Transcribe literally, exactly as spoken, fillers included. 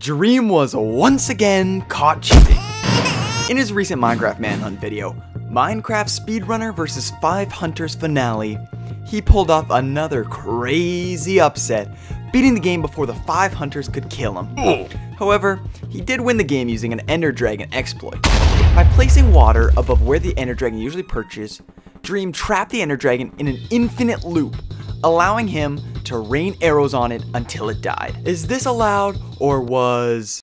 Dream was once again caught cheating. In his recent Minecraft manhunt video, Minecraft Speedrunner versus five Hunters finale, he pulled off another crazy upset, beating the game before the five Hunters could kill him. Ooh. However, he did win the game using an Ender Dragon exploit. By placing water above where the Ender Dragon usually perches, Dream trapped the Ender Dragon in an infinite loop, allowing him to rain arrows on it until it died. Is this allowed, or was